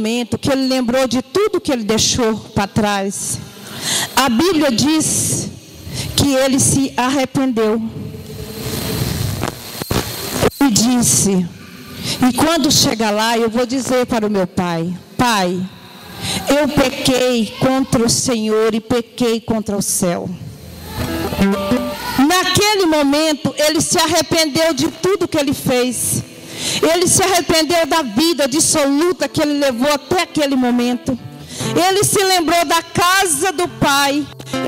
momento que ele lembrou de tudo que ele deixou para trás. A Bíblia diz que ele se arrependeu. E disse, e quando chegar lá eu vou dizer para o meu pai: Pai, eu pequei contra o Senhor e pequei contra o céu. Naquele momento ele se arrependeu de tudo que ele fez. Ele se arrependeu da vida dissoluta que ele levou até aquele momento. Ele se lembrou da casa do pai.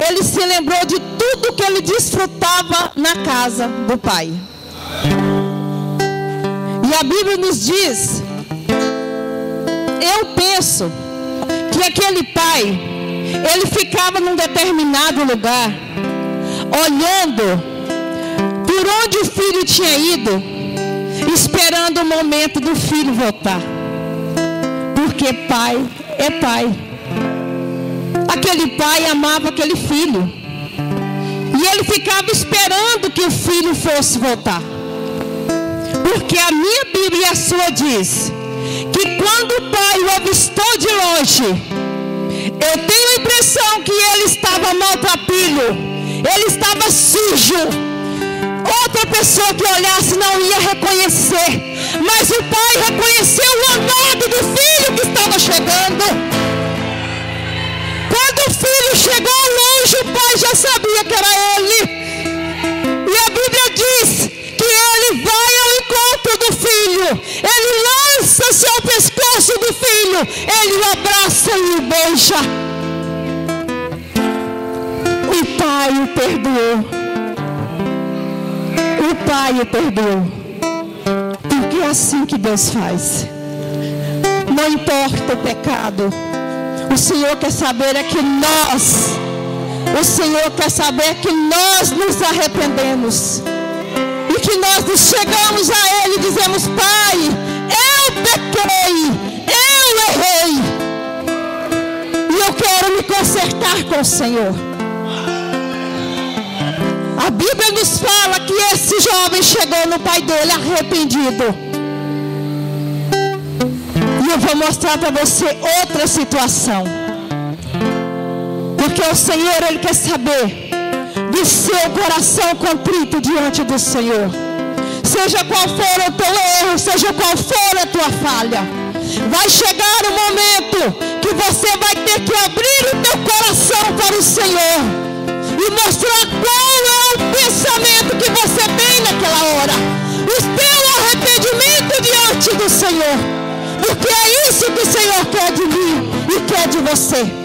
Ele se lembrou de tudo que ele desfrutava na casa do pai. E a Bíblia nos diz, eu penso, que aquele pai, ele ficava num determinado lugar, olhando por onde o filho tinha ido, esperando o momento do filho voltar. Porque pai é pai. Aquele pai amava aquele filho. E ele ficava esperando que o filho fosse voltar. Porque a minha Bíblia e a sua diz que quando o pai o avistou de longe, eu tenho a impressão que ele estava maltrapilho, ele estava sujo. Outra pessoa que olhasse não ia reconhecer, mas o pai reconheceu o amado do filho que estava chegando. Quando o filho chegou longe, o pai já sabia que era ele. E a Bíblia diz que ele vai ao encontro do filho, ele lança-se ao pescoço do filho, ele o abraça e o beija. O pai o perdoou. O pai o perdoou. Porque é assim que Deus faz. Não importa o pecado. O Senhor quer saber é que nós, o Senhor quer saber que nós nos arrependemos. E que nós nos chegamos a Ele e dizemos: Pai, eu pequei, eu errei. E eu quero me consertar com o Senhor. A Bíblia nos fala que esse jovem chegou no pai dele arrependido. E eu vou mostrar para você outra situação. Porque o Senhor, Ele quer saber do seu coração contrito diante do Senhor. Seja qual for o teu erro, seja qual for a tua falha, vai chegar o momento que você vai ter que abrir o teu coração para o Senhor. E mostrar qual é o pensamento que você tem naquela hora. O teu arrependimento diante do Senhor. Porque é isso que o Senhor quer de mim e quer de você.